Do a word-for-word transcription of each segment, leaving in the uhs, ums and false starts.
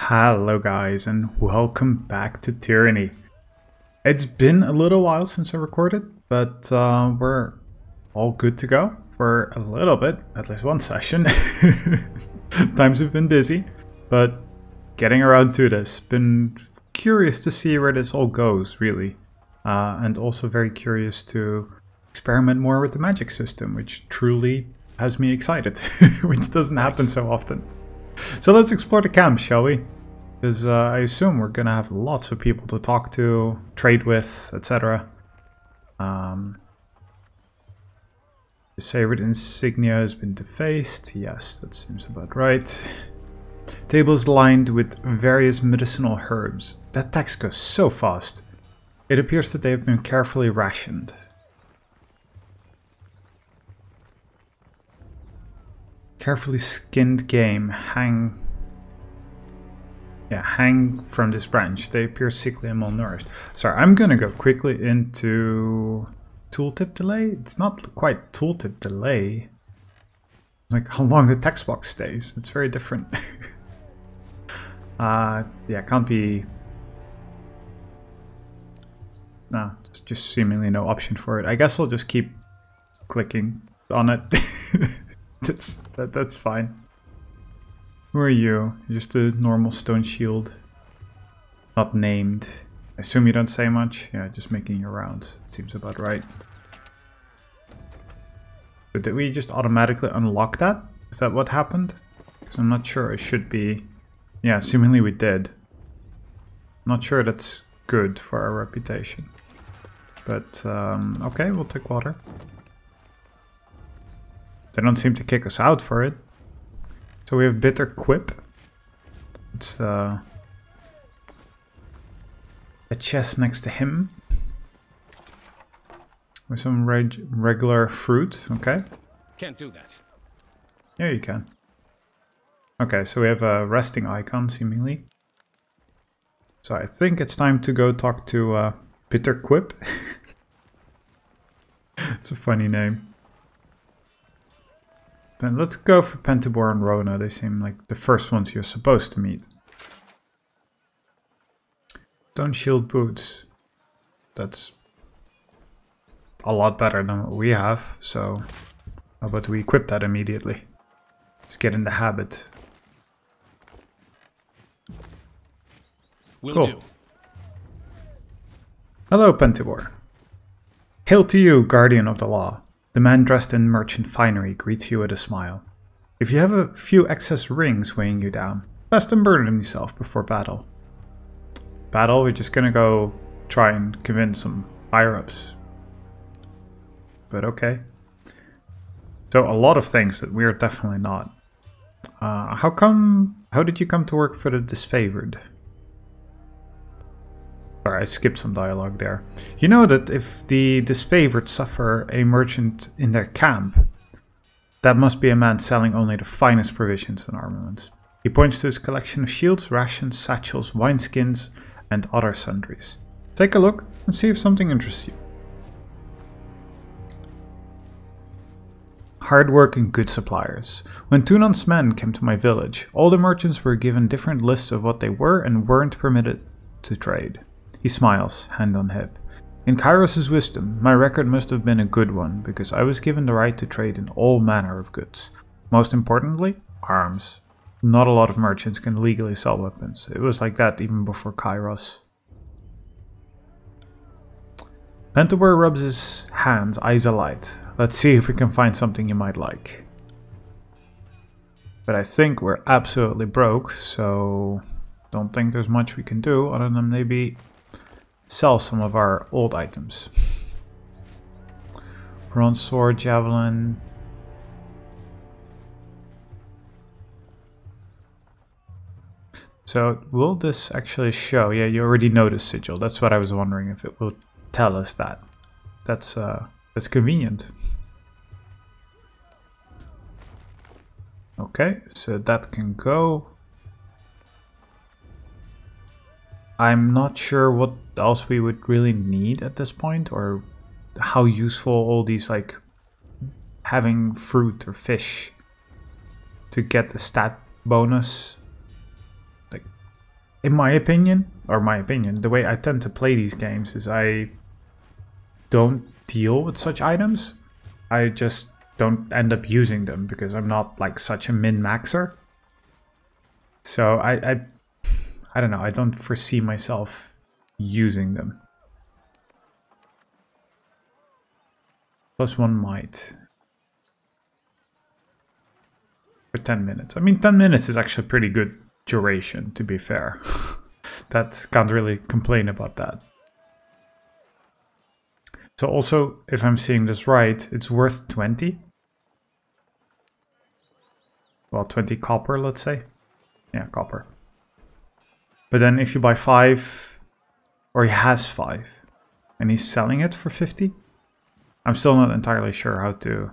Hello guys, and welcome back to Tyranny. It's been a little while since I recorded, but uh, we're all good to go for a little bit, at least one session. Times have been busy, but getting around to this. Been curious to see where this all goes, really. Uh, and also very curious to experiment more with the magic system, which truly has me excited, which doesn't happen so often. So let's explore the camp, shall we? Because uh, I assume we're gonna have lots of people to talk to, trade with, et cetera. Um, his favorite insignia has been defaced. Yes, that seems about right. Tables lined with various medicinal herbs. That text goes so fast. It appears that they have been carefully rationed. Carefully skinned game hang yeah hang from this branch. They appear sickly and malnourished. Sorry, I'm gonna go quickly into tooltip delay. It's not quite tooltip delay, like how long the text box stays. It's very different. uh yeah, can't be. No, there's just seemingly no option for it. I guess I'll just keep clicking on it. That's, that, that's fine. Who are you? Just a normal stone shield. Not named. I assume you don't say much? Yeah, just making your rounds. Seems about right. But did we just automatically unlock that? Is that what happened? Because I'm not sure. It should be... Yeah, seemingly we did. Not sure that's good for our reputation. But, um, okay, we'll take water. They don't seem to kick us out for it. So we have Bitter Quip. It's uh, a chest next to him. With some reg regular fruit, okay. Can't do that. Yeah, you can. Okay, so we have a resting icon, seemingly. So I think it's time to go talk to uh, Bitter Quip. It's a funny name. Then let's go for Pentabor and Rona. They seem like the first ones you're supposed to meet. Stone shield boots. That's a lot better than what we have, so how about we equip that immediately? Let's get in the habit. Will cool. Do. Hello, Pentabor. Hail to you, guardian of the law. The man dressed in merchant finery greets you with a smile. If you have a few excess rings weighing you down, best unburden yourself before battle. Battle? We're just gonna go try and convince some higher-ups. But okay. So a lot of things that we're definitely not. Uh, how come... How did you come to work for the Disfavored? Sorry, I skipped some dialogue there. You know that if the disfavored suffer a merchant in their camp, that must be a man selling only the finest provisions and armaments. He points to his collection of shields, rations, satchels, wineskins, and other sundries. Take a look and see if something interests you. Hard-working good suppliers. When Tunon's men came to my village, all the merchants were given different lists of what they were and weren't permitted to trade. He smiles, hand on hip. In Kairos' wisdom, my record must have been a good one, because I was given the right to trade in all manner of goods. Most importantly, arms. Not a lot of merchants can legally sell weapons. It was like that even before Kairos. Pentabor rubs his hands, eyes alight. Let's see if we can find something you might like. But I think we're absolutely broke, so don't think there's much we can do other than maybe sell some of our old items. Bronze sword, javelin. So will this actually show? Yeah, you already know the sigil. That's what I was wondering, if it will tell us that. That's uh, that's convenient. Okay, so that can go. I'm not sure what else we would really need at this point, or how useful all these, like, having fruit or fish to get a stat bonus. Like, in my opinion, or my opinion, the way I tend to play these games is I don't deal with such items. I just don't end up using them because I'm not like such a min-maxer. So I, I, I don't know, I don't foresee myself using them. Plus one might. For ten minutes. I mean, ten minutes is actually pretty good duration, to be fair. That can't really complain about that. So also, if I'm seeing this right, it's worth twenty. Well, twenty copper, let's say. Yeah, copper. But then if you buy five, or he has five, and he's selling it for fifty, I'm still not entirely sure how to...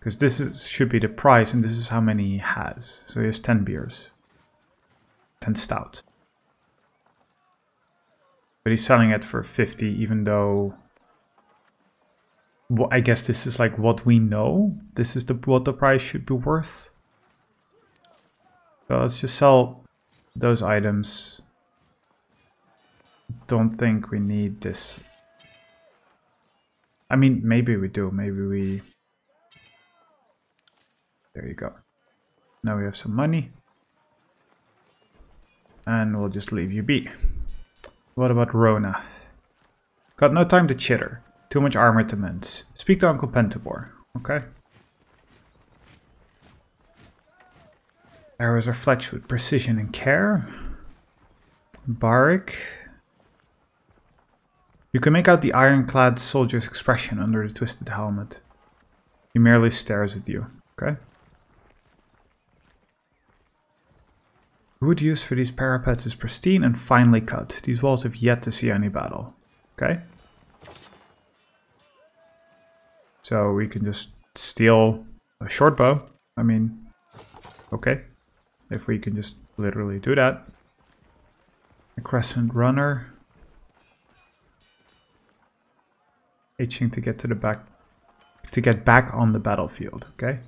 Because this is, should be the price, and this is how many he has. So he has ten beers. ten stout. But he's selling it for fifty, even though... Well, I guess this is like what we know. This is the what the price should be worth. So let's just sell those items. Don't think we need this. I mean, maybe we do. Maybe we... There you go. Now we have some money. And we'll just leave you be. What about Rona? Got no time to chitter. Too much armor to mince. Speak to Uncle Pentabor. Okay. Arrows are fletched with precision and care. Barik. You can make out the ironclad soldier's expression under the twisted helmet. He merely stares at you. Okay. Wood used for these parapets is pristine and finely cut. These walls have yet to see any battle. Okay. So we can just steal a short bow. I mean, okay. If we can just literally do that. A Crescent Runner. Itching to get to the back, to get back on the battlefield. Okay.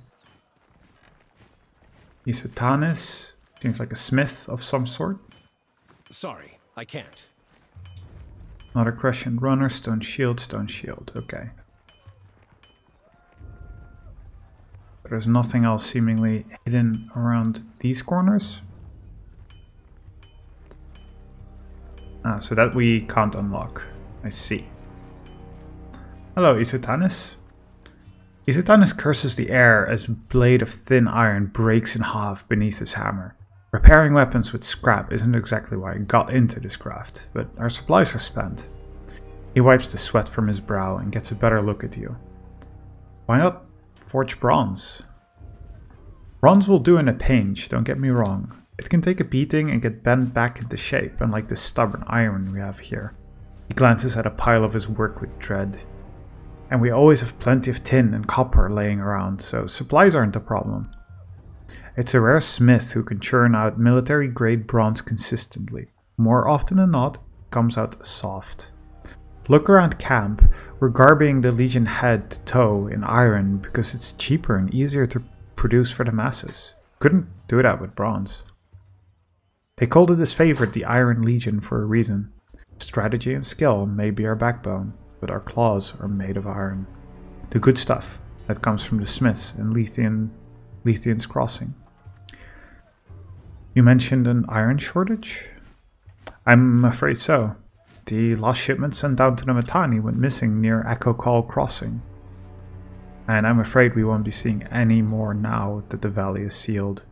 Isatanus. Seems like a smith of some sort. Sorry, I can't. Another Crescent Runner, stone shield, stone shield. Okay. There's nothing else seemingly hidden around these corners. Ah, so that we can't unlock. I see. Hello, Isatanus. Isatanus curses the air as a blade of thin iron breaks in half beneath his hammer. Repairing weapons with scrap isn't exactly why I got into this craft, but our supplies are spent. He wipes the sweat from his brow and gets a better look at you. Why not forge bronze? Bronze will do in a pinch, don't get me wrong. It can take a beating and get bent back into shape, unlike the stubborn iron we have here. He glances at a pile of his work with dread. And we always have plenty of tin and copper laying around, so supplies aren't a problem. It's a rare smith who can churn out military-grade bronze consistently. More often than not, it comes out soft. Look around camp, we're garbing the legion head to toe in iron because it's cheaper and easier to produce for the masses. Couldn't do that with bronze. They called it Disfavored the Iron Legion for a reason. Strategy and skill may be our backbone, but our claws are made of iron. The good stuff that comes from the smiths and Lethian... Lethian's Crossing. You mentioned an iron shortage? I'm afraid so. The last shipment sent down to Namatani went missing near Echo Call Crossing. And I'm afraid we won't be seeing any more now that the valley is sealed.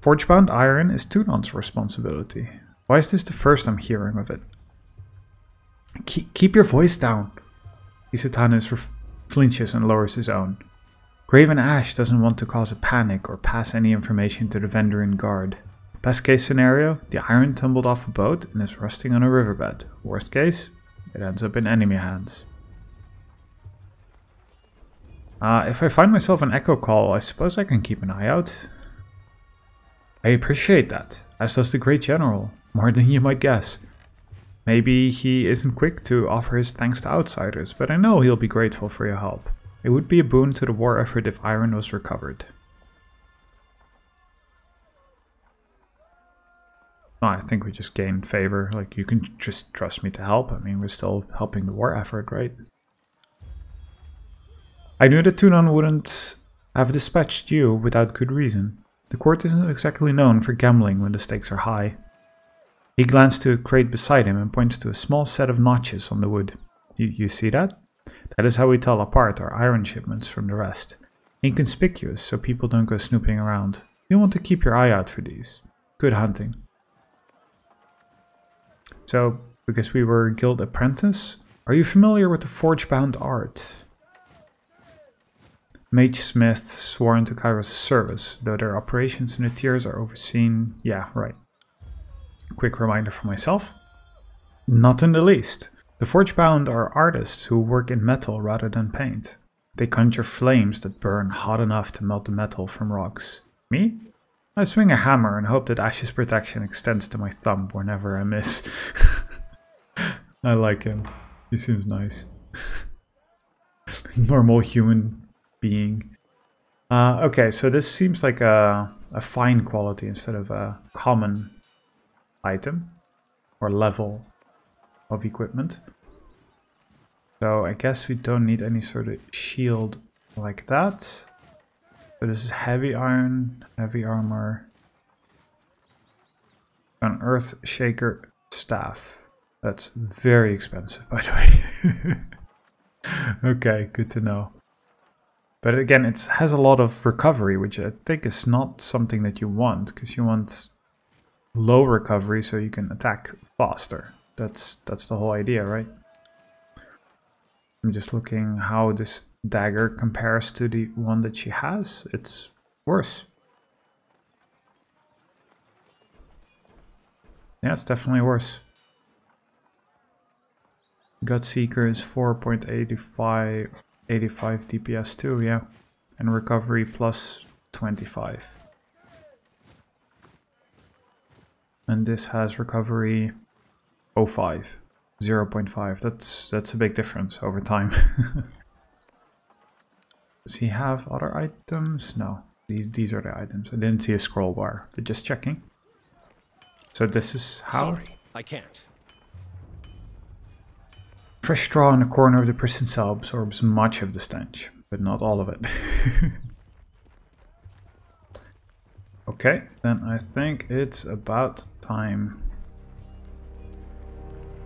Forgebound iron is Tunon's responsibility. Why is this the first I'm hearing of it? Keep, keep your voice down. Isatanus flinches and lowers his own. Graven Ash doesn't want to cause a panic or pass any information to the Vendorian guard. Best case scenario, the iron tumbled off a boat and is rusting on a riverbed. Worst case, it ends up in enemy hands. Uh, if I find myself an echo call, I suppose I can keep an eye out. I appreciate that, as does the great general, more than you might guess. Maybe he isn't quick to offer his thanks to outsiders, but I know he'll be grateful for your help. It would be a boon to the war effort if iron was recovered. No, I think we just gained favor. Like, you can just trust me to help. I mean, we're still helping the war effort, right? I knew that Tunon wouldn't have dispatched you without good reason. The court isn't exactly known for gambling when the stakes are high. He glanced to a crate beside him and points to a small set of notches on the wood. You, you see that? That is how we tell apart our iron shipments from the rest. Inconspicuous, so people don't go snooping around. You want to keep your eye out for these. Good hunting. So, because we were guild apprentice, are you familiar with the Forgebound art? Mage Smith swore into Kairos' service, though their operations in the tiers are overseen... Yeah, right. Quick reminder for myself. Not in the least. The Forgebound are artists who work in metal rather than paint. They conjure flames that burn hot enough to melt the metal from rocks. Me? I swing a hammer and hope that Ash's protection extends to my thumb whenever I miss. I like him. He seems nice. Normal human... being. Uh, okay, so this seems like a, a fine quality instead of a common item or level of equipment. So I guess we don't need any sort of shield like that. So this is heavy iron, heavy armor, an Earthshaker staff. That's very expensive, by the way. Okay, good to know. But again, it has a lot of recovery, which I think is not something that you want, because you want low recovery so you can attack faster. That's that's the whole idea, right? I'm just looking how this dagger compares to the one that she has. It's worse. Yeah, it's definitely worse. Gutseeker is four point eight five... eighty-five D P S too, yeah, and recovery plus twenty-five. And this has recovery oh five, zero point five. That's that's a big difference over time. Does he have other items? No, these these are the items. I didn't see a scroll bar, but just checking. So this is how. Sorry, I can't. Fresh straw in the corner of the prison cell absorbs much of the stench, but not all of it. Okay, then I think it's about time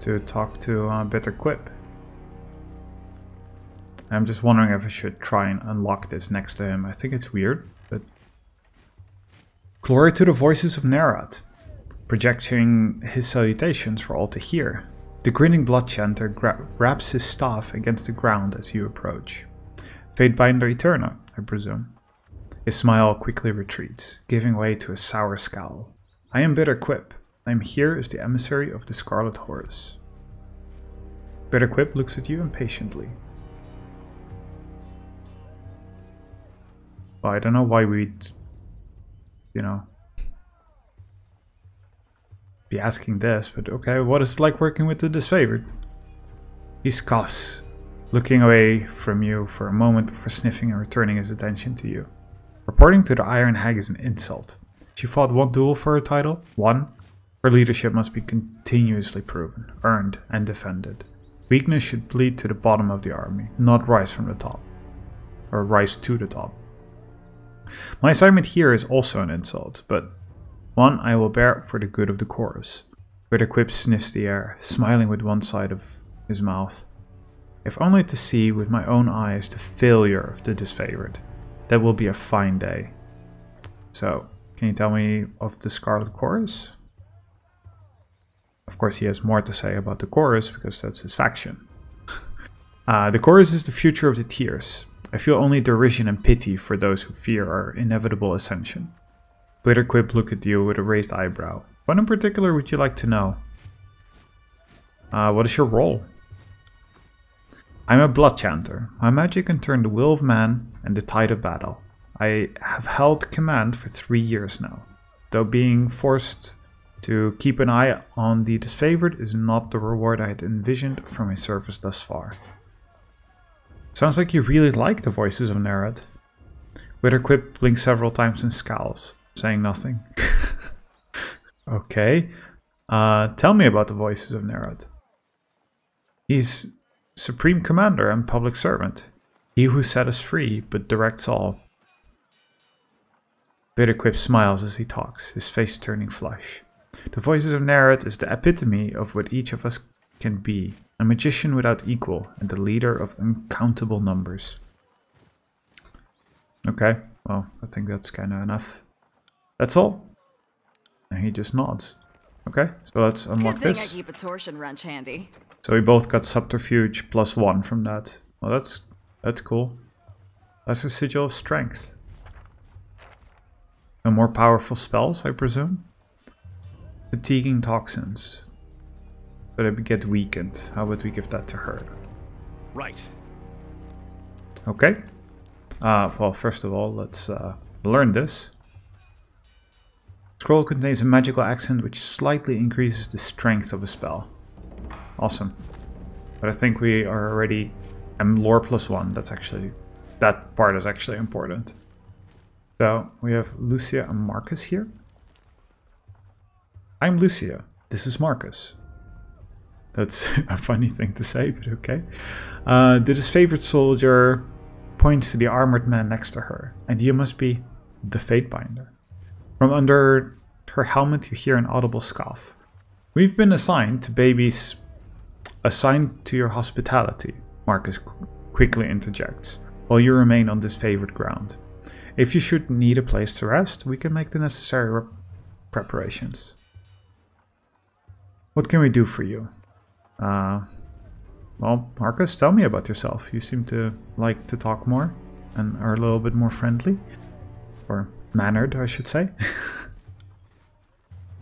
to talk to uh, Bitter Quip. I'm just wondering if I should try and unlock this next to him. I think it's weird, but... Glory to the Voices of Nerat, projecting his salutations for all to hear. The grinning blood chanter gra wraps his staff against the ground as you approach. Fatebinder Eterna, I presume. His smile quickly retreats, giving way to a sour scowl. I am Bitter Quip. I am here as the emissary of the Scarlet Chorus. Bitter Quip looks at you impatiently. Well, I don't know why we'd, you know... be asking this, but okay, what is it like working with the Disfavored? He scoffs, looking away from you for a moment before sniffing and returning his attention to you. Reporting to the Iron Hag is an insult. She fought one duel for her title, won. Her leadership must be continuously proven, earned, and defended. Weakness should bleed to the bottom of the army, not rise from the top. Or rise to the top. My assignment here is also an insult, but... one I will bear for the good of the chorus. Bitter Quip sniffs the air, smiling with one side of his mouth. If only to see with my own eyes the failure of the Disfavored. That will be a fine day. So, can you tell me of the Scarlet Chorus? Of course he has more to say about the Chorus, because that's his faction. uh, the Chorus is the future of the tiers. I feel only derision and pity for those who fear our inevitable ascension. Bitter Quip look at you with a raised eyebrow. What in particular would you like to know? Uh, what is your role? I'm a blood chanter. My magic can turn the will of man and the tide of battle. I have held command for three years now, though being forced to keep an eye on the Disfavored is not the reward I had envisioned for my service thus far. Sounds like you really like the Voices of Nerat. Bitter Quip blinks several times and scowls. Saying nothing. Okay. Uh, tell me about the Voices of Nerat. He's supreme commander and public servant. He who set us free, but directs all. Bitter Quip smiles as he talks, his face turning flush. The Voices of Nerat is the epitome of what each of us can be. A magician without equal, and the leader of uncountable numbers. Okay, well, I think that's kind of enough. That's all. And he just nods. Okay, so let's unlock this. Good thing I keep a torsion wrench handy. So we both got subterfuge plus one from that. Well, that's that's cool. That's a sigil of strength. And more powerful spells, I presume. Fatiguing toxins. So they get weakened. How would we give that to her? Right. Okay. Uh, well, first of all, let's uh, learn this. Scroll contains a magical accent which slightly increases the strength of a spell. Awesome. But I think we are already... I'm lore plus one. That's actually... That part is actually important. So, we have Lucia and Marcus here. I'm Lucia. This is Marcus. That's a funny thing to say, but okay. Uh, the disfavored soldier points to the armored man next to her, and you must be the Fatebinder. From under her helmet, you hear an audible scoff. We've been assigned to babies, assigned to your hospitality, Marcus qu quickly interjects, while you remain on disfavored ground. If you should need a place to rest, we can make the necessary preparations. What can we do for you? Uh, well, Marcus, tell me about yourself. You seem to like to talk more and are a little bit more friendly. Or mannered, I should say.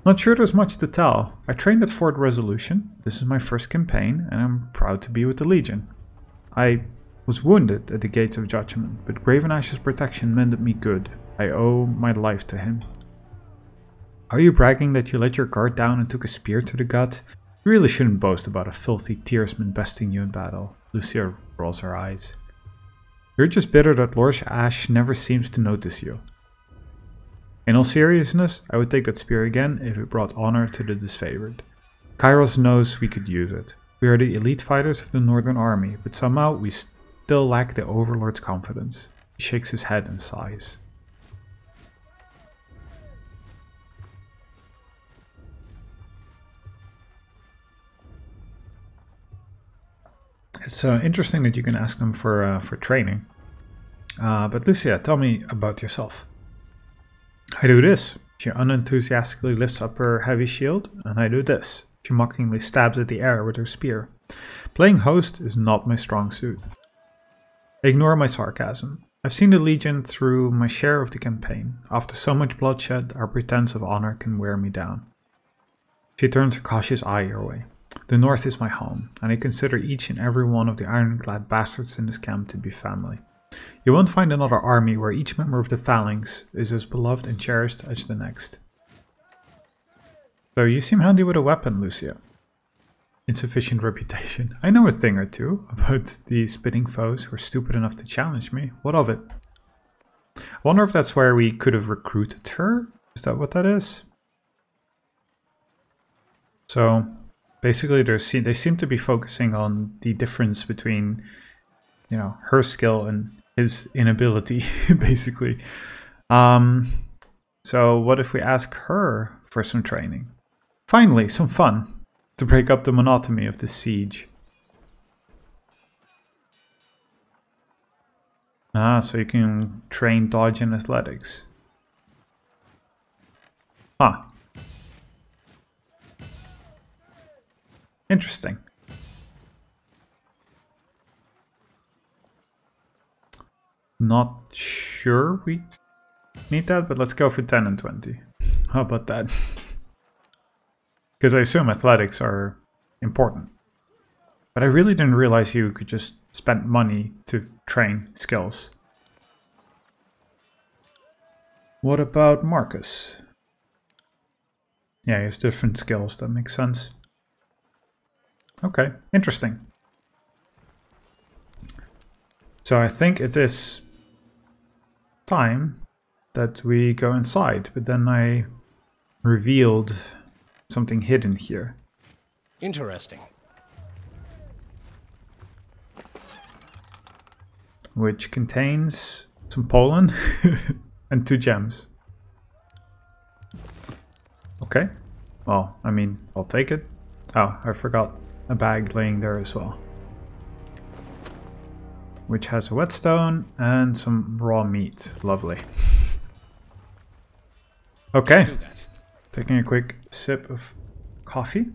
Not sure there's much to tell. I trained at Fort Resolution. This is my first campaign and I'm proud to be with the Legion. I was wounded at the Gates of Judgment, but Graven Ash's protection mended me good. I owe my life to him. Are you bragging that you let your guard down and took a spear to the gut? You really shouldn't boast about a filthy tiersman besting you in battle. Lucia rolls her eyes. You're just bitter that Lord Ash never seems to notice you. In all seriousness, I would take that spear again if it brought honor to the disfavored. Kairos knows we could use it. We are the elite fighters of the Northern Army, but somehow we still lack the Overlord's confidence. He shakes his head and sighs. It's uh, interesting that you can ask them for uh, for training. Uh, but Lucia, tell me about yourself. I do this. She unenthusiastically lifts up her heavy shield, and I do this. She mockingly stabs at the air with her spear. Playing host is not my strong suit. Ignore my sarcasm. I've seen the Legion through my share of the campaign. After so much bloodshed, our pretense of honor can wear me down. She turns a cautious eye your way. The North is my home, and I consider each and every one of the ironclad bastards in this camp to be family. You won't find another army where each member of the phalanx is as beloved and cherished as the next. So you seem handy with a weapon, Lucia. Insufficient reputation. I know a thing or two about the spitting foes who are stupid enough to challenge me. What of it? I wonder if that's where we could have recruited her? Is that what that is? So... Basically, they seem to be focusing on the difference between, you know, her skill and his inability, basically. Um, so what if we ask her for some training? Finally, some fun to break up the monotony of the siege. Ah, so you can train dodge and athletics. Ah. Interesting. Not sure we need that, but let's go for ten and twenty. How about that? Because I assume athletics are important. But I really didn't realize you could just spend money to train skills. What about Marcus? Yeah, he has different skills. That makes sense. Okay, interesting. So I think it is time that we go inside, but then I revealed something hidden here. Interesting. Which contains some pollen and two gems. Okay. Well, I mean, I'll take it. Oh, I forgot a bag laying there as well. Which has a whetstone and some raw meat. Lovely. Okay. Taking a quick sip of coffee.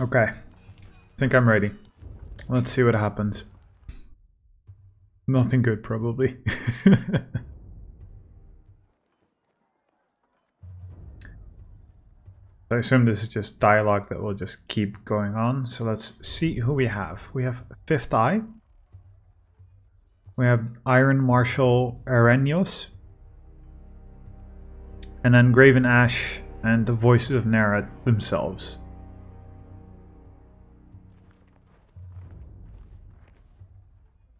Okay. I think I'm ready. Let's see what happens. Nothing good, probably. I assume this is just dialogue that will just keep going on. So let's see who we have. We have Fifth Eye. We have Iron Marshal Erenios. And then Graven Ash and the Voices of Nerat themselves.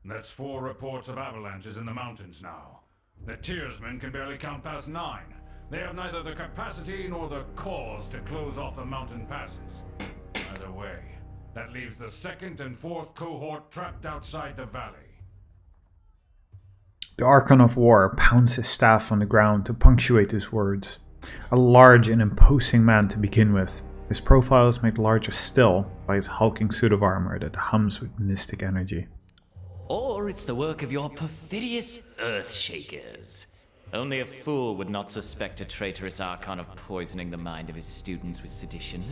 That's four reports of avalanches in the mountains now. The Tiersmen can barely count past nine. They have neither the capacity nor the cause to close off the mountain passes. Either way, that leaves the second and fourth cohort trapped outside the valley. The Archon of War pounds his staff on the ground to punctuate his words. A large and imposing man to begin with. His profile is made larger still by his hulking suit of armor that hums with mystic energy. Or it's the work of your perfidious Earthshakers. Only a fool would not suspect a traitorous Archon of poisoning the mind of his students with sedition.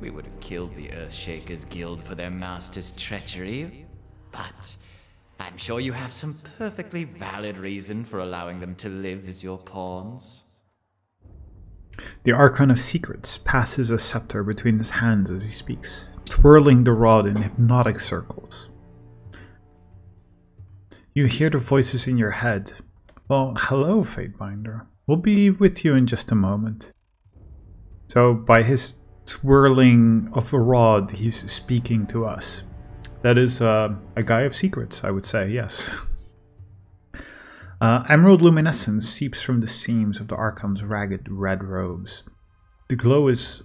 We would have killed the Earthshakers Guild for their master's treachery, but I'm sure you have some perfectly valid reason for allowing them to live as your pawns. The Archon of Secrets passes a scepter between his hands as he speaks, twirling the rod in hypnotic circles. You hear the voices in your head. Well, hello, Fatebinder. We'll be with you in just a moment. So, by his twirling of a rod, he's speaking to us. That is uh, a guy of secrets, I would say, yes. uh, emerald luminescence seeps from the seams of the Archon's ragged red robes. The glow is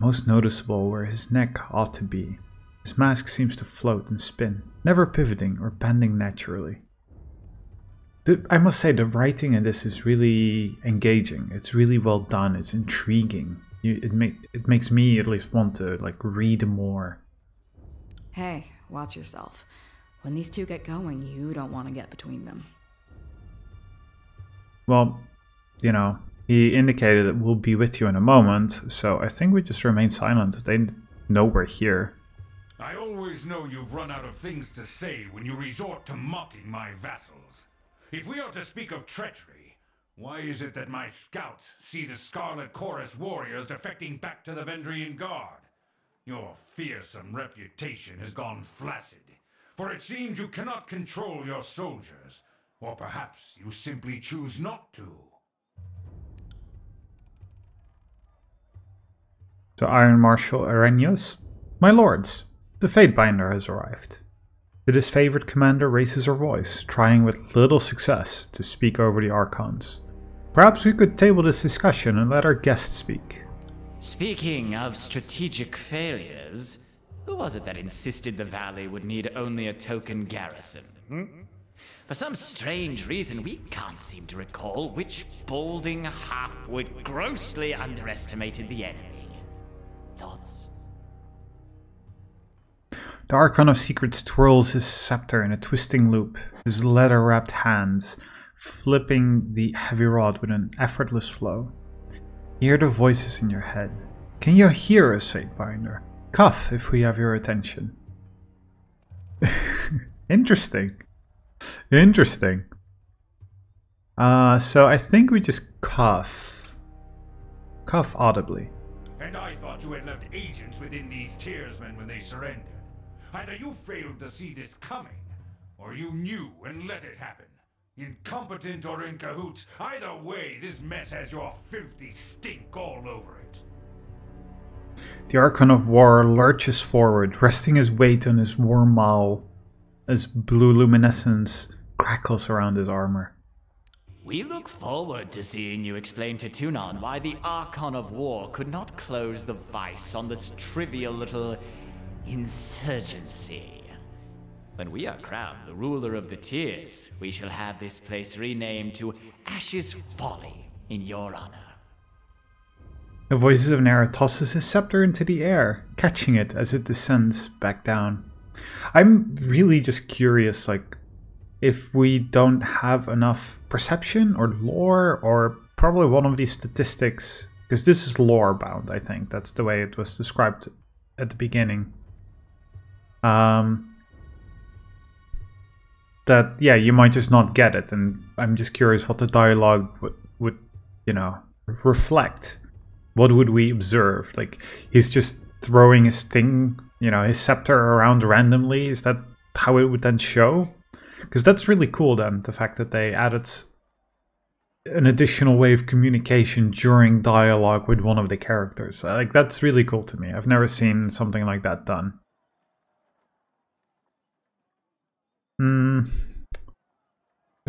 most noticeable where his neck ought to be. His mask seems to float and spin, never pivoting or bending naturally. I must say the writing in this is really engaging. It's really well done. It's intriguing. You, it, make, it makes me at least want to like read more. Hey, watch yourself. When these two get going, you don't want to get between them. Well, you know, he indicated that we'll be with you in a moment, so I think we just remain silent. They know we're here. I always know you've run out of things to say when you resort to mocking my vassals. If we are to speak of treachery, why is it that my scouts see the Scarlet Chorus warriors defecting back to the Vendrian Guard? Your fearsome reputation has gone flaccid, for it seems you cannot control your soldiers, or perhaps you simply choose not to. To Iron Marshal Erenios, my lords, the Fatebinder has arrived. The disfavored commander raises her voice, trying with little success to speak over the Archons. Perhaps we could table this discussion and let our guest speak. Speaking of strategic failures, who was it that insisted the valley would need only a token garrison? Hmm? For some strange reason, we can't seem to recall which balding half-wit grossly underestimated the enemy. Thoughts? The Archon of Secrets twirls his scepter in a twisting loop, his leather-wrapped hands flipping the heavy rod with an effortless flow. Hear the voices in your head. Can you hear us, Fatebinder? Cough if we have your attention. Interesting. Interesting. Uh, so I think we just cough. Cough audibly. And I thought you had left agents within these Tiersmen when they surrendered. Either you failed to see this coming, or you knew and let it happen. Incompetent or in cahoots, either way, this mess has your filthy stink all over it. The Archon of War lurches forward, resting his weight on his warm maul as blue luminescence crackles around his armor. We look forward to seeing you explain to Tunon why the Archon of War could not close the vice on this trivial little insurgency. When we are crowned the ruler of the tears, we shall have this place renamed to Ash's Folly in your honor. The Voices of Nerat tosses his scepter into the air, catching it as it descends back down. I'm really just curious, like, if we don't have enough perception or lore or probably one of these statistics, because this is lore bound, I think. That's the way it was described at the beginning. Um, that, yeah, you might just not get it, and I'm just curious what the dialogue would, would you know, reflect. What would we observe? Like, he's just throwing his thing, you know, his scepter around randomly. Is that how it would then show? Because that's really cool then, the fact that they added an additional way of communication during dialogue with one of the characters. Like, that's really cool to me. I've never seen something like that done. Hmm.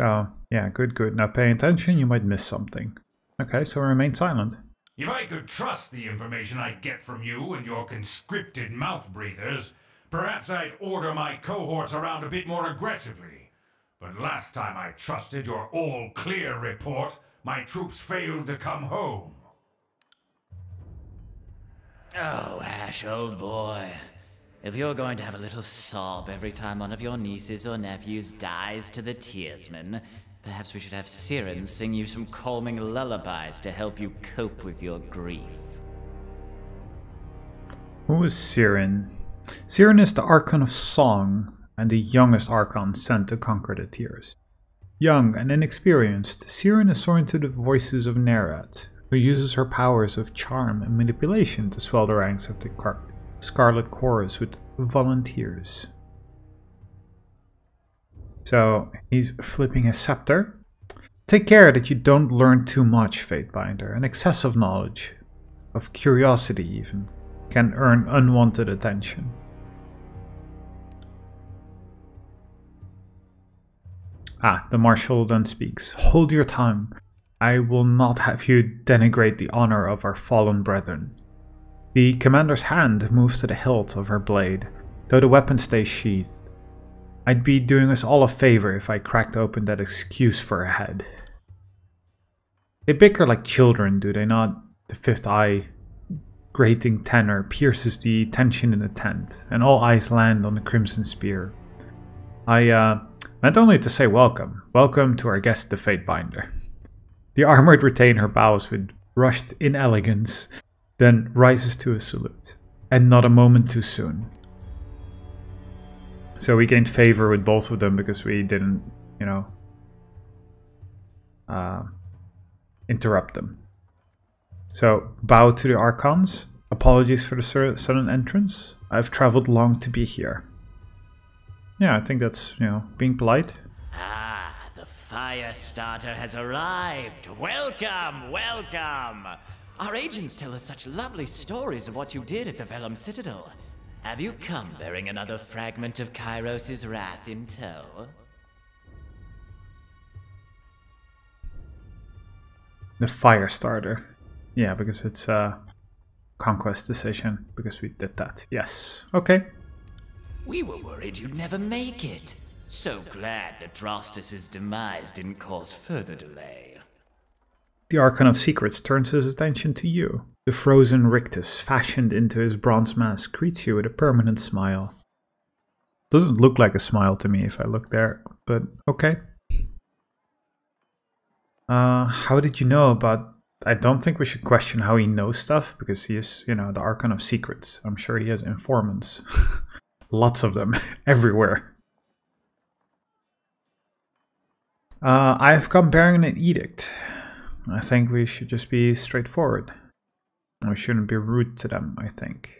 Oh, yeah, good, good. Now pay attention, you might miss something. Okay, so remain silent. If I could trust the information I get from you and your conscripted mouth-breathers, perhaps I'd order my cohorts around a bit more aggressively. But last time I trusted your all-clear report, my troops failed to come home. Oh, Ash, old boy. If you're going to have a little sob every time one of your nieces or nephews dies to the tearsmen, perhaps we should have Sirin sing you some calming lullabies to help you cope with your grief. Who is Sirin? Sirin is the Archon of Song, and the youngest Archon sent to conquer the tears. Young and inexperienced, Sirin is sworn to the Voices of Nerat, who uses her powers of charm and manipulation to swell the ranks of the Scarlet Chorus with volunteers. So he's flipping his scepter. Take care that you don't learn too much, Fatebinder. An excess of knowledge, of curiosity even, can earn unwanted attention. Ah, the Marshal then speaks. Hold your tongue. I will not have you denigrate the honor of our fallen brethren. The commander's hand moves to the hilt of her blade, though the weapon stays sheathed. I'd be doing us all a favor if I cracked open that excuse for a head. They bicker like children, do they not? The Fifth Eye grating tenor pierces the tension in the tent, and all eyes land on the Crimson Spear. I uh, meant only to say welcome. Welcome to our guest, the Fatebinder. The armored retainer bows with rushed inelegance, then rises to a salute. And not a moment too soon. So we gained favor with both of them because we didn't, you know, uh, interrupt them. So, bow to the Archons. Apologies for the sudden entrance. I've traveled long to be here. Yeah, I think that's, you know, being polite. Ah, the fire starter has arrived. Welcome, welcome. Our agents tell us such lovely stories of what you did at the Vellum Citadel. Have you come bearing another fragment of Kairos' wrath in tow? The fire starter. Yeah, because it's a conquest decision, because we did that. Yes. Okay. We were worried you'd never make it. So glad that Drostis' demise didn't cause further delay. The Archon of Secrets turns his attention to you. The frozen rictus fashioned into his bronze mask greets you with a permanent smile. Doesn't look like a smile to me if I look there, but okay. Uh, how did you know about... I don't think we should question how he knows stuff, because he is, you know, the Archon of Secrets. I'm sure he has informants. Lots of them, everywhere. Uh, I have come bearing an edict. I think we should just be straightforward. We shouldn't be rude to them, I think.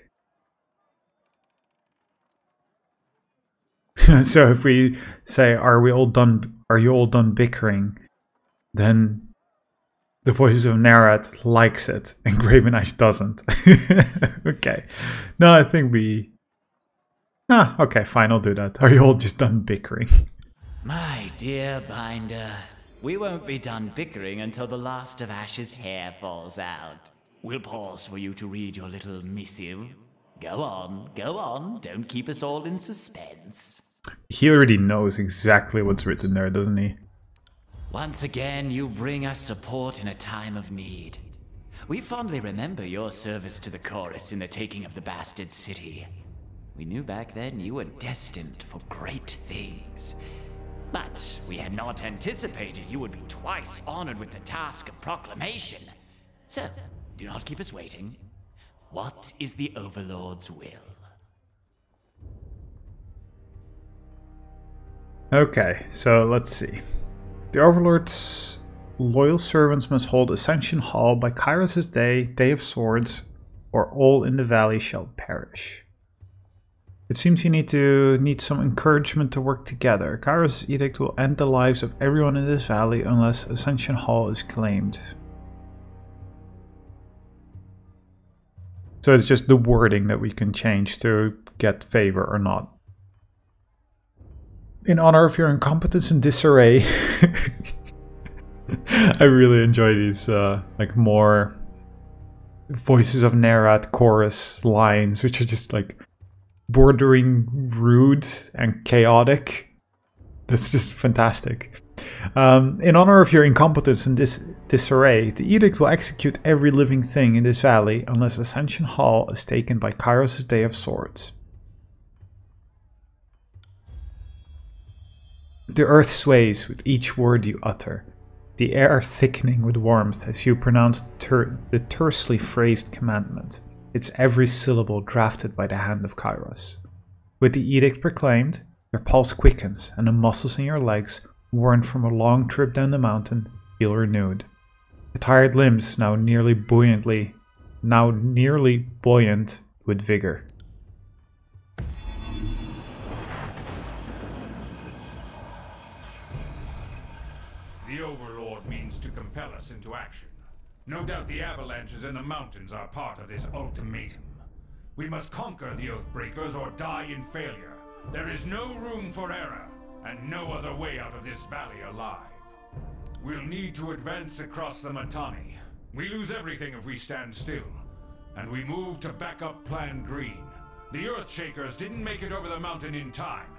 So if we say, "Are we all done? Are you all done bickering?" then the Voices of Nerat likes it, and Graven Ash doesn't. Okay, no, I think we. Ah, okay, fine. I'll do that. Are you all just done bickering? My dear Binder, we won't be done bickering until the last of Ash's hair falls out. We'll pause for you to read your little missive. Go on, go on, don't keep us all in suspense. He already knows exactly what's written there, doesn't he? Once again, you bring us support in a time of need. We fondly remember your service to the Chorus in the taking of the bastard city. We knew back then you were destined for great things. But we had not anticipated you would be twice honored with the task of proclamation. So, do not keep us waiting. What is the Overlord's will? Okay, so let's see. The Overlord's loyal servants must hold Ascension Hall by Kairos' Day, Day of Swords, or all in the valley shall perish. It seems you need to need some encouragement to work together. Kairos' edict will end the lives of everyone in this valley unless Ascension Hall is claimed. So it's just the wording that we can change to get favor or not. In honor of your incompetence and disarray. I really enjoy these uh, like more Voices of Nerat chorus lines, which are just like bordering rude and chaotic. That's just fantastic. Um, in honor of your incompetence and dis disarray, the edict will execute every living thing in this valley unless Ascension Hall is taken by Kairos' Day of Swords. The earth sways with each word you utter, the air thickening with warmth as you pronounce the, ter the tersely phrased commandment, its every syllable drafted by the hand of Kairos. With the edict proclaimed, your pulse quickens and the muscles in your legs, worn from a long trip down the mountain, feel renewed. The tired limbs now nearly buoyantly, now nearly buoyant with vigor. The Overlord means to compel us into action. No doubt the avalanches in the mountains are part of this ultimatum. We must conquer the Oathbreakers or die in failure. There is no room for error, and no other way out of this valley alive. We'll need to advance across the Namatani. We lose everything if we stand still, and we move to back up Plan Green. The Earthshakers didn't make it over the mountain in time,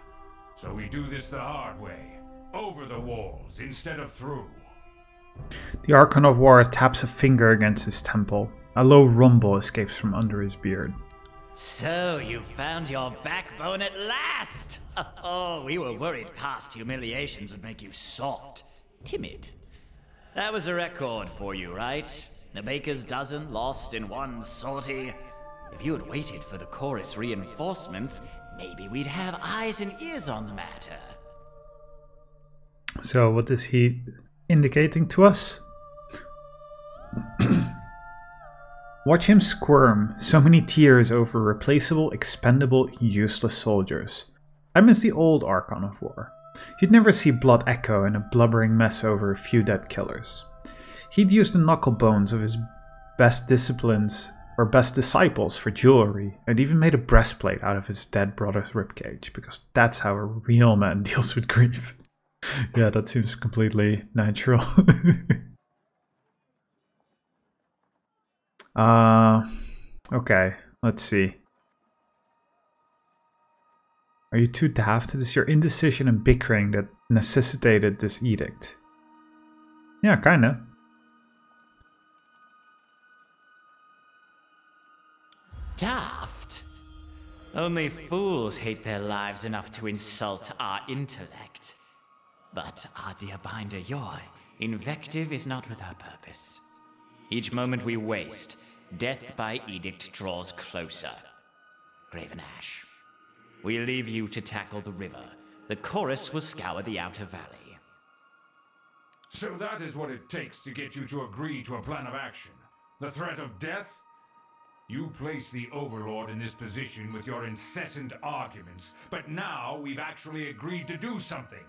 so we do this the hard way. Over the walls instead of through. The Archon of War taps a finger against his temple. A low rumble escapes from under his beard. So you found your backbone at last! Oh, we were worried past humiliations would make you soft, timid. That was a record for you, right? The baker's dozen lost in one sortie. If you had waited for the chorus reinforcements, maybe we'd have eyes and ears on the matter. So what is he indicating to us? Watch him squirm, so many tears over replaceable, expendable, useless soldiers. I miss the old Archon of War. You'd never see blood echo in a blubbering mess over a few dead killers. He'd use the knuckle bones of his best disciplines or best disciples for jewelry, and even made a breastplate out of his dead brother's ribcage, because that's how a real man deals with grief. Yeah, that seems completely natural. uh, okay, let's see. Are you too daft? It is your indecision and bickering that necessitated this edict. Yeah, kinda. Daft? Only fools hate their lives enough to insult our intellect. But, our dear Binder, your invective is not without purpose. Each moment we waste, death by edict draws closer. Graven Ash, we leave you to tackle the river. The chorus will scour the outer valley. So that is what it takes to get you to agree to a plan of action. The threat of death? You placed the Overlord in this position with your incessant arguments, but now we've actually agreed to do something.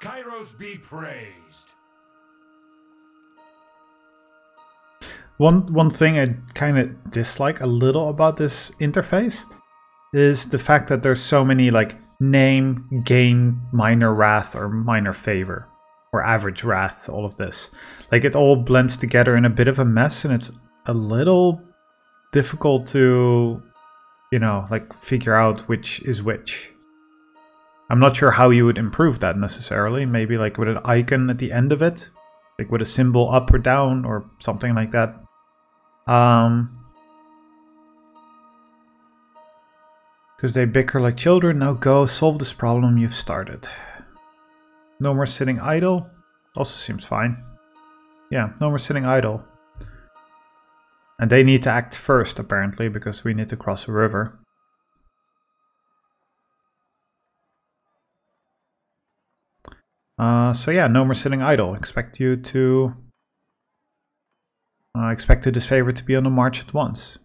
Kairos be praised. One one thing I kind of dislike a little about this interface is the fact that there's so many like name, gain minor wrath or minor favor, or average wrath, all of this. Like, it all blends together in a bit of a mess, and it's a little difficult to, you know, like, figure out which is which. I'm not sure how you would improve that necessarily. Maybe like with an icon at the end of it, like with a symbol up or down or something like that. Um, because they bicker like children. Now go solve this problem you've started. No more sitting idle. Also seems fine. Yeah, no more sitting idle. And they need to act first, apparently, because we need to cross a river. Uh, so yeah, no more sitting idle. Expect you to... Uh, expect the disfavored to be on the march at once.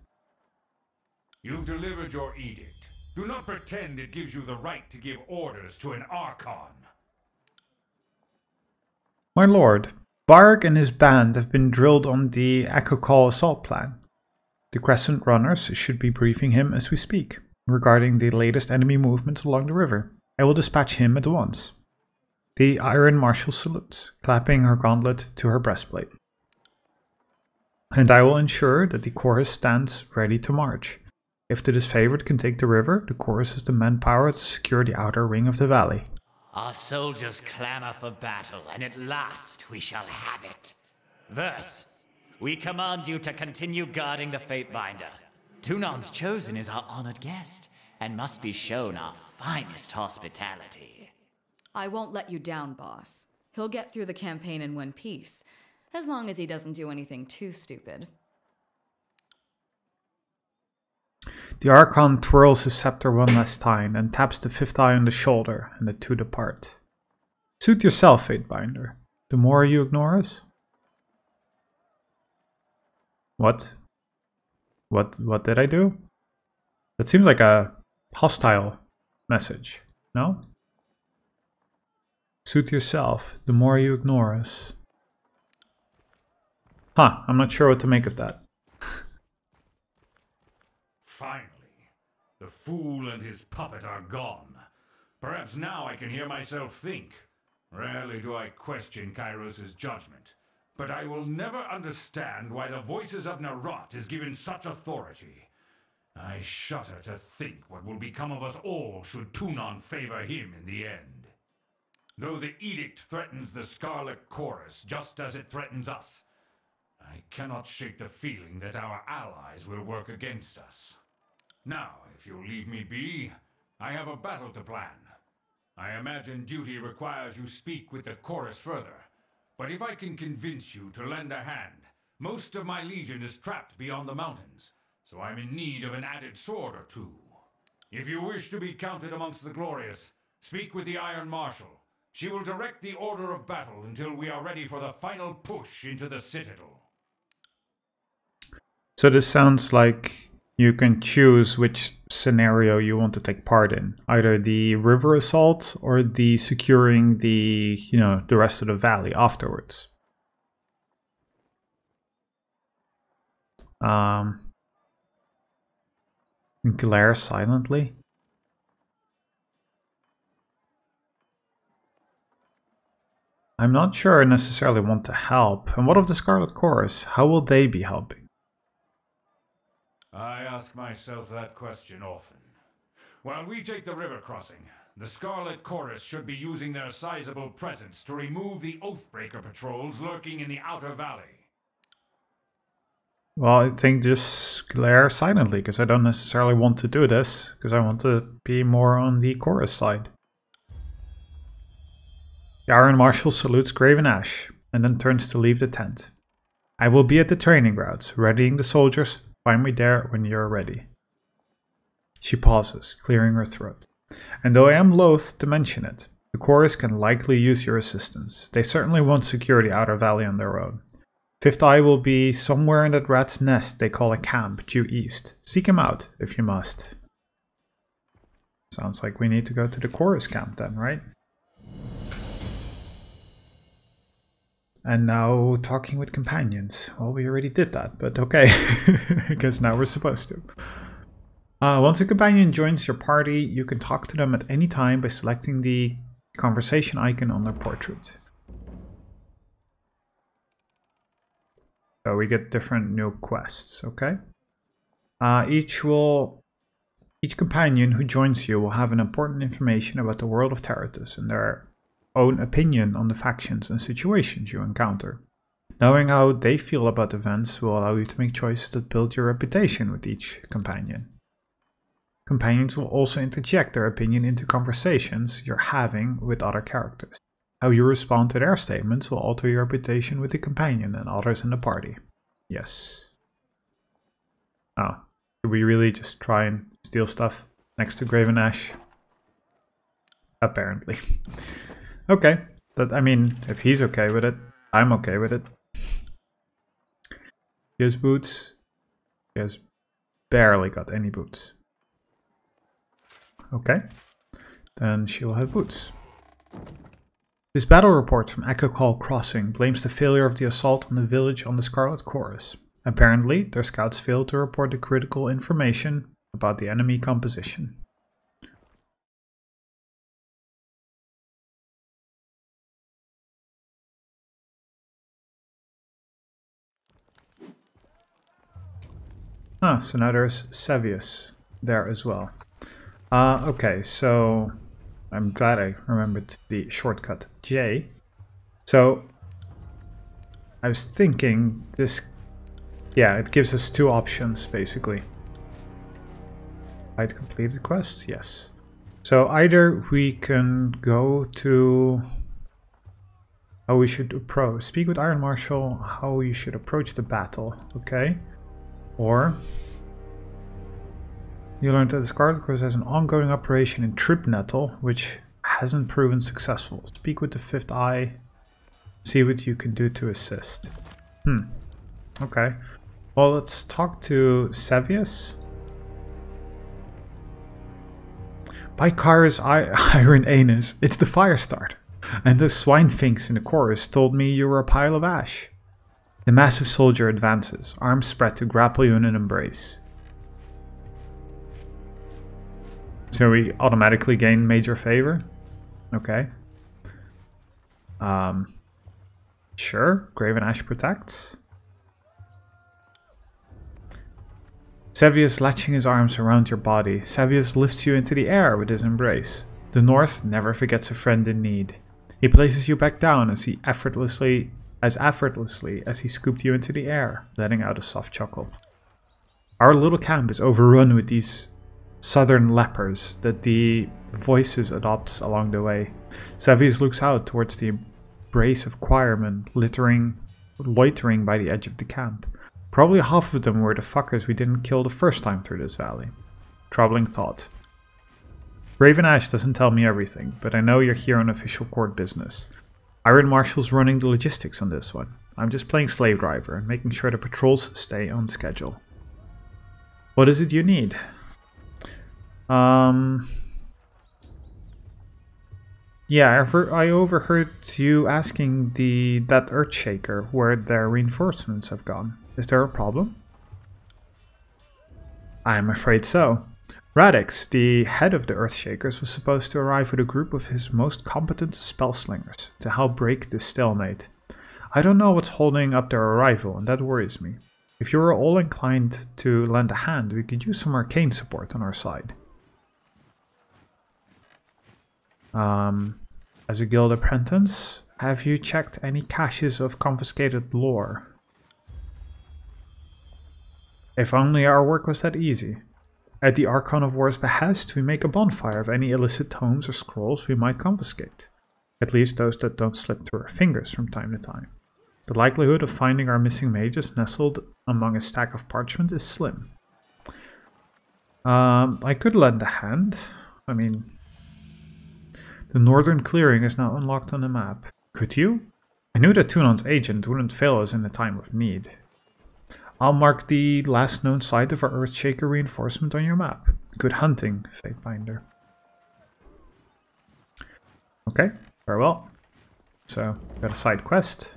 You've delivered your edict. Do not pretend it gives you the right to give orders to an Archon. My lord, Barik and his band have been drilled on the Echo Call assault plan. The Crescent Runners should be briefing him as we speak, regarding the latest enemy movements along the river. I will dispatch him at once. The Iron Marshal salutes, clapping her gauntlet to her breastplate. And I will ensure that the chorus stands ready to march. If the disfavored can take the river, the chorus has the manpower to secure the outer ring of the valley. Our soldiers clamor for battle, and at last we shall have it. Verse, we command you to continue guarding the Fatebinder. Tunon's chosen is our honored guest, and must be shown our finest hospitality. I won't let you down, boss. He'll get through the campaign in one piece, as long as he doesn't do anything too stupid. The Archon twirls his scepter one last time, and taps the Fifth Eye on the shoulder, and the two depart. Suit yourself, Fatebinder. The more you ignore us... What? What, what did I do? That seems like a hostile message, no? Suit yourself, the more you ignore us. Huh, I'm not sure what to make of that. Finally, the fool and his puppet are gone. Perhaps now I can hear myself think. Rarely do I question Kairos' judgment, but I will never understand why the Voices of Nerat is given such authority. I shudder to think what will become of us all should Tunon favor him in the end. Though the edict threatens the Scarlet Chorus just as it threatens us, I cannot shake the feeling that our allies will work against us. Now, if you'll leave me be, I have a battle to plan. I imagine duty requires you speak with the chorus further, but if I can convince you to lend a hand, most of my legion is trapped beyond the mountains, so I'm in need of an added sword or two. If you wish to be counted amongst the glorious, speak with the Iron Marshal. She will direct the order of battle until we are ready for the final push into the citadel. So this sounds like you can choose which scenario you want to take part in. Either the river assault or the securing the, you know, the rest of the valley afterwards. Um, glare silently. I'm not sure I necessarily want to help. And what of the Scarlet Chorus? How will they be helping? I ask myself that question often. While we take the river crossing, the Scarlet Chorus should be using their sizable presence to remove the Oathbreaker patrols lurking in the outer valley. Well, I think just glare silently, because I don't necessarily want to do this, because I want to be more on the Chorus side. The Iron Marshal salutes Graven Ash, and then turns to leave the tent. I will be at the training grounds, readying the soldiers. Find me there when you're ready. She pauses, clearing her throat. And though I am loath to mention it, the chorus can likely use your assistance. They certainly won't secure the outer valley on their own. Fifth Eye will be somewhere in that rat's nest they call a camp due east. Seek him out, if you must. Sounds like we need to go to the chorus camp then, right? And now talking with companions. Well, we already did that, but okay. I guess now we're supposed to. Uh, once a companion joins your party, you can talk to them at any time by selecting the conversation icon on their portrait. So we get different new quests, okay? Uh, each will, each companion who joins you will have an important information about the world of Taratus and their own opinion on the factions and situations you encounter. Knowing how they feel about events will allow you to make choices that build your reputation with each companion. Companions will also interject their opinion into conversations you're having with other characters. How you respond to their statements will alter your reputation with the companion and others in the party. Yes. Oh, should we really just try and steal stuff next to Graven Ash? Apparently. Okay, but I mean, if he's okay with it, I'm okay with it. He has boots. He has barely got any boots. Okay, then she'll have boots. This battle report from Echo Call Crossing blames the failure of the assault on the village on the Scarlet Chorus. Apparently, their scouts failed to report the critical information about the enemy composition. Ah, so now there's Sevius there as well. Uh, okay, so I'm glad I remembered the shortcut J. So I was thinking this, yeah, it gives us two options basically. I'd completed quests, yes. So either we can go to how we should approach, speak with Iron Marshal, how you should approach the battle, okay? Or you learned that the Scarlet Chorus has an ongoing operation in Tripnettle, which hasn't proven successful. Speak with the Fifth Eye, see what you can do to assist. Hmm. Okay. Well, let's talk to Sevius. By Kairos, Iron Anus, it's the Firestart. And those swine finks in the chorus told me you were a pile of ash. The massive soldier advances, arms spread to grapple you in an embrace. So we automatically gain major favor. Okay. Um, sure. Graven Ash protects. Sevius latching his arms around your body. Sevius lifts you into the air with his embrace. The North never forgets a friend in need. He places you back down as he effortlessly, as effortlessly as he scooped you into the air, letting out a soft chuckle. Our little camp is overrun with these southern lepers that the Voices adopts along the way. Sevius looks out towards the embrace of choirmen littering, loitering by the edge of the camp. Probably half of them were the fuckers we didn't kill the first time through this valley. Troubling thought. Raven Ash doesn't tell me everything, but I know you're here on official court business. Iron Marshal's running the logistics on this one. I'm just playing slave driver and making sure the patrols stay on schedule. What is it you need? Um, yeah, I overheard you asking the that Earthshaker where their reinforcements have gone. Is there a problem? I'm afraid so. Radix, the head of the Earthshakers, was supposed to arrive with a group of his most competent spellslingers to help break this stalemate. I don't know what's holding up their arrival, and that worries me. If you were all inclined to lend a hand, we could use some arcane support on our side. Um, as a guild apprentice, have you checked any caches of confiscated lore? If only our work was that easy. At the Archon of War's behest, we make a bonfire of any illicit tomes or scrolls we might confiscate. At least those that don't slip through our fingers from time to time. The likelihood of finding our missing mages nestled among a stack of parchment is slim. Um, I could lend a hand. I mean, the northern clearing is now unlocked on the map. Could you? I knew that Tunon's agent wouldn't fail us in a time of need. I'll mark the last known site of our Earthshaker reinforcement on your map. Good hunting, Fatebinder. Okay, very well. So, got a side quest.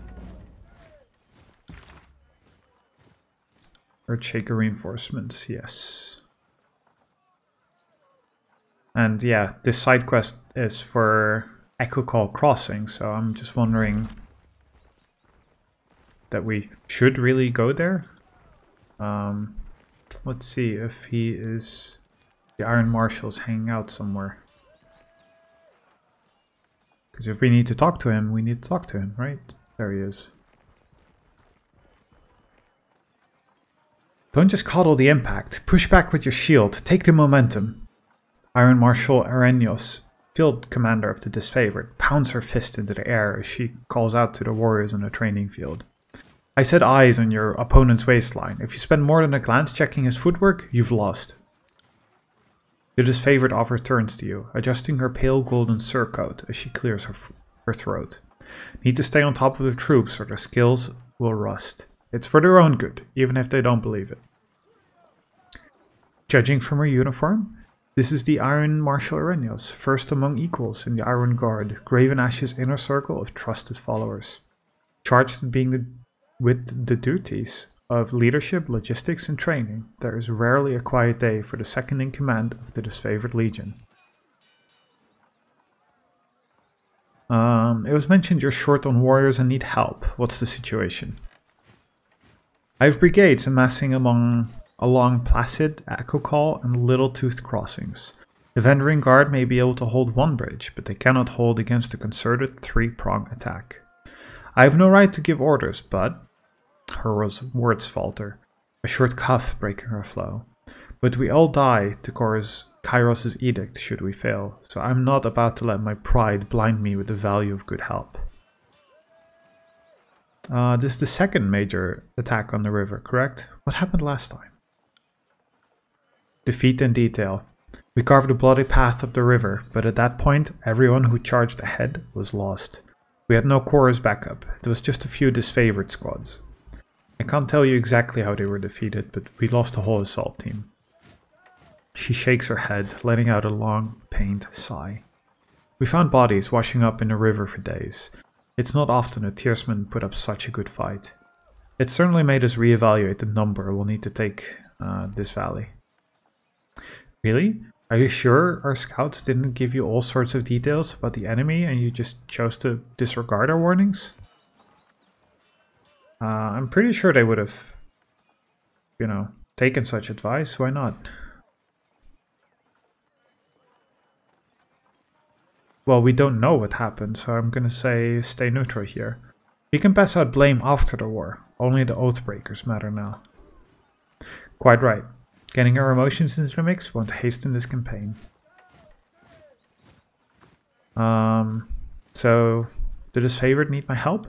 Earthshaker reinforcements, yes. And yeah, this side quest is for Echo Call Crossing, so I'm just wondering that we should really go there. Um, let's see if he is... the Iron Marshal's hanging out somewhere. Because if we need to talk to him, we need to talk to him, right? There he is. Don't just coddle the impact. Push back with your shield. Take the momentum. Iron Marshal Erenios, field commander of the Disfavored, pounds her fist into the air as she calls out to the warriors on the training field. I set eyes on your opponent's waistline. If you spend more than a glance checking his footwork, you've lost. The Disfavored offer turns to you, adjusting her pale golden surcoat as she clears her, her throat. Need to stay on top of the troops or their skills will rust. It's for their own good, even if they don't believe it. Judging from her uniform, this is the Iron Marshal Erenios, first among equals in the Iron Guard, Graven Ash's inner circle of trusted followers. Charged with, being the, with the duties of leadership, logistics, and training, there is rarely a quiet day for the second-in-command of the Disfavored Legion. Um, it was mentioned you're short on warriors and need help. What's the situation? I have brigades amassing among, along Placid, Echo Call, and Little-Toothed Crossings. The Vendering Guard may be able to hold one bridge, but they cannot hold against a concerted three-prong attack. I have no right to give orders, but... her words falter, a short cough breaking her flow. But we all die to Kairos' edict should we fail, so I'm not about to let my pride blind me with the value of good help. Uh, this is the second major attack on the river, correct? What happened last time? Defeat in detail. We carved a bloody path up the river, but at that point, everyone who charged ahead was lost. We had no Chorus backup, there was just a few disfavored squads. I can't tell you exactly how they were defeated, but we lost a whole assault team. She shakes her head, letting out a long, pained sigh. We found bodies washing up in the river for days. It's not often a tiersman put up such a good fight. It certainly made us reevaluate the number we'll need to take uh, this valley. Really? Are you sure our scouts didn't give you all sorts of details about the enemy and you just chose to disregard our warnings? Uh, I'm pretty sure they would have, you know, taken such advice. Why not? Well, we don't know what happened, so I'm gonna say stay neutral here. We can pass out blame after the war. Only the Oathbreakers matter now. Quite right. Getting our emotions into the mix won't hasten this campaign. Um, so, did this favorite need my help?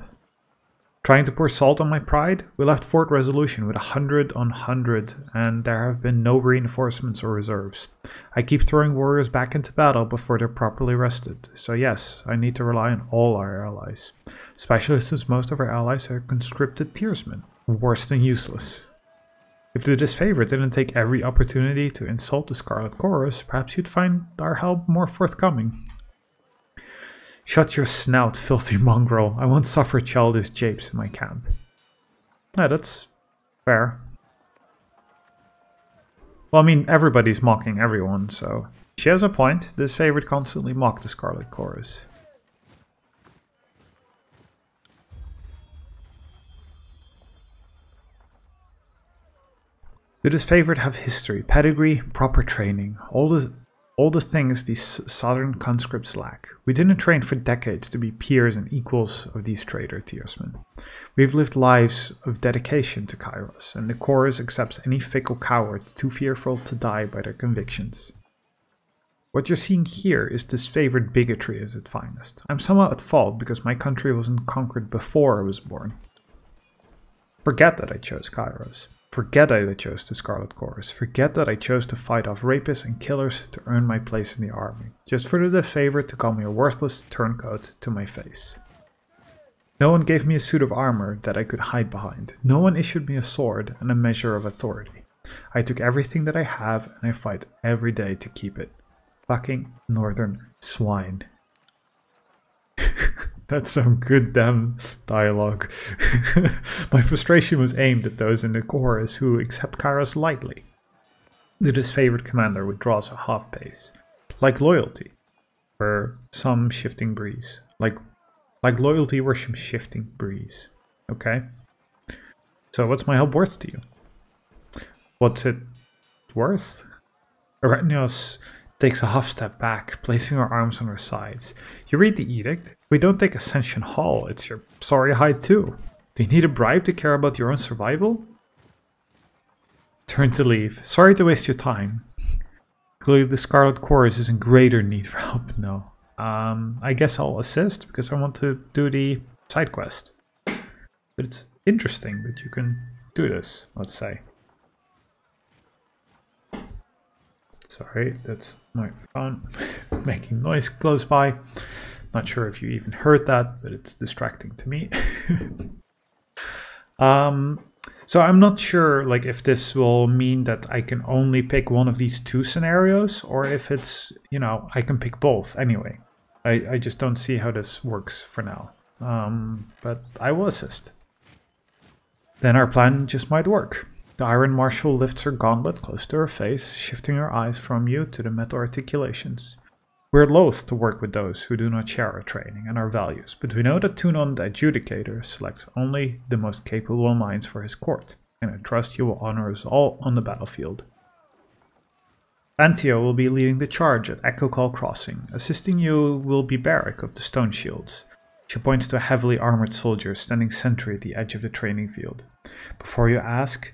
Trying to pour salt on my pride, we left Fort Resolution with a hundred on hundred, and there have been no reinforcements or reserves. I keep throwing warriors back into battle before they're properly rested, so yes, I need to rely on all our allies. Especially since most of our allies are conscripted tiersmen, worse than useless. If the Disfavored didn't take every opportunity to insult the Scarlet Chorus, perhaps you'd find our help more forthcoming. Shut your snout, filthy mongrel. I won't suffer childish japes in my camp. Yeah, that's fair. Well, I mean, everybody's mocking everyone, so... she has a point. This favorite constantly mocked the Scarlet Chorus. Did his favorite have history, pedigree, proper training? All the... All the things these southern conscripts lack. We didn't train for decades to be peers and equals of these traitor tiersmen. We've lived lives of dedication to Kairos, and the Chorus accepts any fickle cowards too fearful to die by their convictions. What you're seeing here is disfavored bigotry at its finest. I'm somewhat at fault because my country wasn't conquered before I was born. Forget that I chose Kairos. Forget that I chose the Scarlet Chorus. Forget that I chose to fight off rapists and killers to earn my place in the army. Just for the favor to call me a worthless turncoat to my face. No one gave me a suit of armor that I could hide behind. No one issued me a sword and a measure of authority. I took everything that I have and I fight every day to keep it. Fucking northern swine. That's some good damn dialogue. My frustration was aimed at those in the chorus who accept Kairos lightly. The disfavored commander withdraws a half pace, Like loyalty, where some shifting breeze. Like, like loyalty were some shifting breeze. Okay? So what's my help worth to you? What's it worth? Erenios takes a half step back, placing her arms on her sides. You read the edict. If we don't take Ascension Hall, it's your sorry hide too. Do you need a bribe to care about your own survival? Turn to leave. Sorry to waste your time. Clearly the Scarlet Chorus is in greater need for help now. Um, I guess I'll assist because I want to do the side quest. But it's interesting that you can do this, let's say. Sorry, that's my phone making noise close by. Not sure if you even heard that, but it's distracting to me. um, so I'm not sure like if this will mean that I can only pick one of these two scenarios, or if it's, you know, I can pick both anyway. I, I just don't see how this works for now. Um, but I will assist. Then our plan just might work. The Iron Marshal lifts her gauntlet close to her face, shifting her eyes from you to the meta-articulations. We're loath to work with those who do not share our training and our values, but we know that Tunon the Adjudicator selects only the most capable minds for his court, and I trust you will honor us all on the battlefield. Antio will be leading the charge at Echo Call Crossing. Assisting you will be Barik of the Stone Shields. She points to a heavily armored soldier standing sentry at the edge of the training field. Before you ask,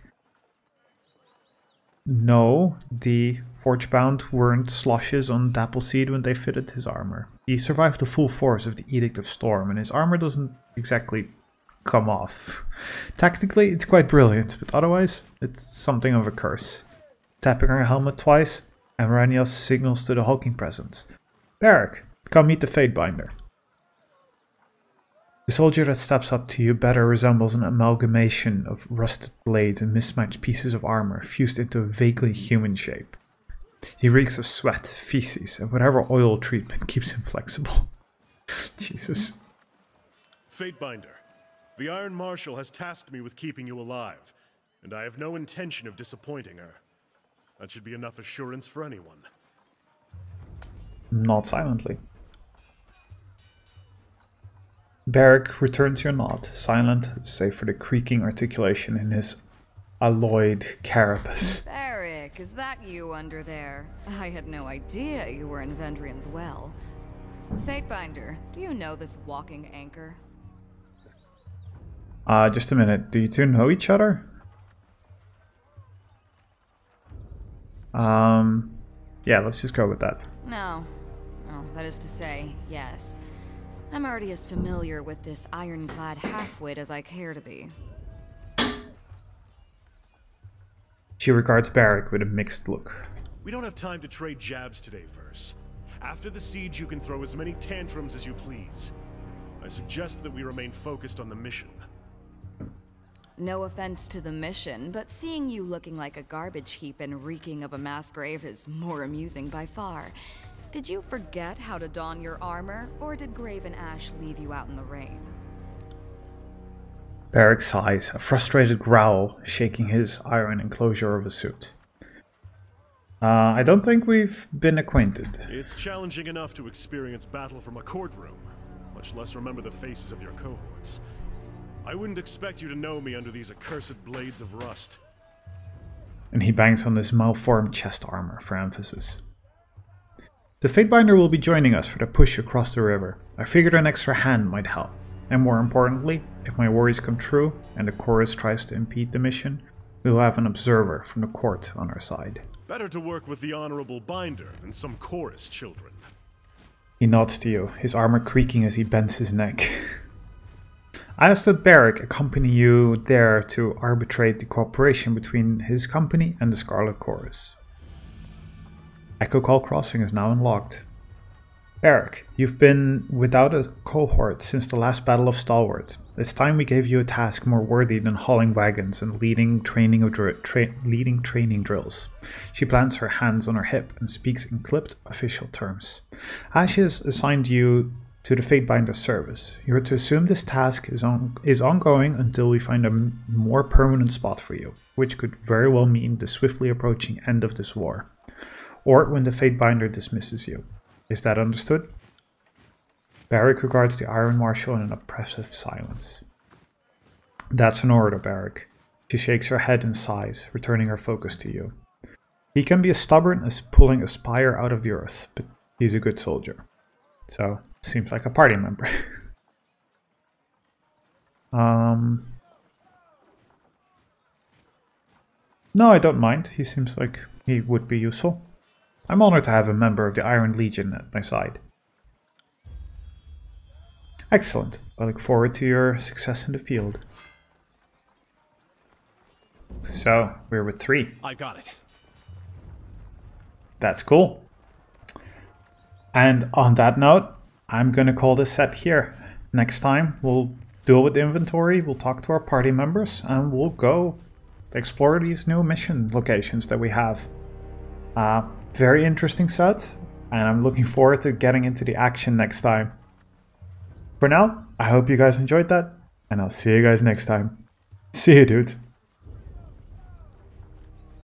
no, the Forgebound weren't sloshes on Dappleseed when they fitted his armor. He survived the full force of the Edict of Storm, and his armor doesn't exactly come off. Tactically, it's quite brilliant, but otherwise, it's something of a curse. Tapping her helmet twice, and Erenios signals to the hulking presence. Barik, come meet the Fatebinder. The soldier that steps up to you better resembles an amalgamation of rusted blades and mismatched pieces of armor fused into a vaguely human shape. He reeks of sweat, feces, and whatever oil treatment keeps him flexible. Jesus. Fatebinder, the Iron Marshal has tasked me with keeping you alive, and I have no intention of disappointing her. That should be enough assurance for anyone. Not silently. Barik returns your nod, silent, save for the creaking articulation in his alloyed carapace. Barik, is that you under there? I had no idea you were in Vendrian's well. Fatebinder, do you know this walking anchor? Uh, just a minute. Do you two know each other? Um, yeah, let's just go with that. No. Oh, that is to say, yes. I'm already as familiar with this ironclad half-wit as I care to be. She regards Barik with a mixed look. We don't have time to trade jabs today, Verse. After the siege, you can throw as many tantrums as you please. I suggest that we remain focused on the mission. No offense to the mission, but seeing you looking like a garbage heap and reeking of a mass grave is more amusing by far. Did you forget how to don your armor, or did Graven Ash leave you out in the rain? Barik sighs, a frustrated growl, shaking his iron enclosure of a suit. Uh, I don't think we've been acquainted. It's challenging enough to experience battle from a courtroom, much less remember the faces of your cohorts. I wouldn't expect you to know me under these accursed blades of rust. And he bangs on his malformed chest armor for emphasis. The Fatebinder will be joining us for the push across the river. I figured an extra hand might help. And more importantly, if my worries come true and the Chorus tries to impede the mission, we will have an observer from the court on our side. Better to work with the Honorable Binder than some Chorus children. He nods to you, his armor creaking as he bends his neck. I asked that Barik accompany you there to arbitrate the cooperation between his company and the Scarlet Chorus. Echo Call Crossing is now unlocked. Barik, you've been without a cohort since the last Battle of Stalwart. It's time we gave you a task more worthy than hauling wagons and leading training, of tra leading training drills. She plants her hands on her hip and speaks in clipped official terms. Ash has assigned you to the Fatebinder service. You're to assume this task is, on is ongoing until we find a more permanent spot for you, which could very well mean the swiftly approaching end of this war. or when the Fatebinder dismisses you. Is that understood? Barik regards the Iron Marshal in an oppressive silence. That's an order, Barik. She shakes her head and sighs, returning her focus to you. He can be as stubborn as pulling a spire out of the earth, but he's a good soldier. So, seems like a party member. um... No, I don't mind. He seems like he would be useful. I'm honored to have a member of the Iron Legion at my side. Excellent. I look forward to your success in the field. So, we're with three. I've got it. That's cool. And on that note, I'm going to call this set here. Next time, we'll deal with inventory, we'll talk to our party members, and we'll go explore these new mission locations that we have. Uh, very interesting set, and I'm looking forward to getting into the action next time. For now, I hope you guys enjoyed that, and I'll see you guys next time. See you, dudes.